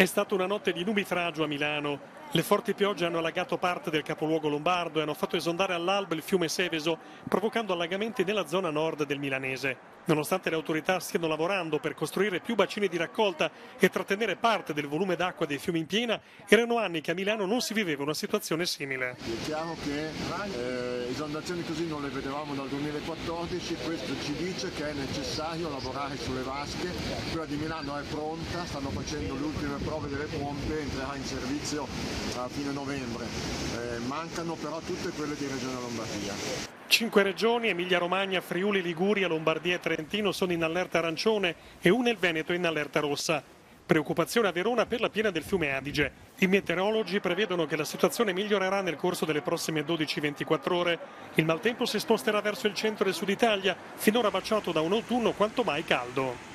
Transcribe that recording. È stata una notte di nubifragio a Milano. Le forti piogge hanno allagato parte del capoluogo lombardo e hanno fatto esondare all'alba il fiume Seveso, provocando allagamenti nella zona nord del milanese. Nonostante le autorità stiano lavorando per costruire più bacini di raccolta e trattenere parte del volume d'acqua dei fiumi in piena, erano anni che a Milano non si viveva una situazione simile. Diciamo che esondazioni così non le vedevamo dal 2014, questo ci dice che è necessario lavorare sulle vasche. Quella di Milano è pronta, stanno facendo le ultime prove delle pompe, entrerà in servizio a fine novembre, mancano però tutte quelle di Regione Lombardia. 5 regioni, Emilia-Romagna, Friuli, Liguria, Lombardia e Trentino, sono in allerta arancione e una il Veneto in allerta rossa. Preoccupazione a Verona per la piena del fiume Adige. I meteorologi prevedono che la situazione migliorerà nel corso delle prossime 12-24 ore. Il maltempo si sposterà verso il centro e il sud Italia, finora baciato da un autunno quanto mai caldo.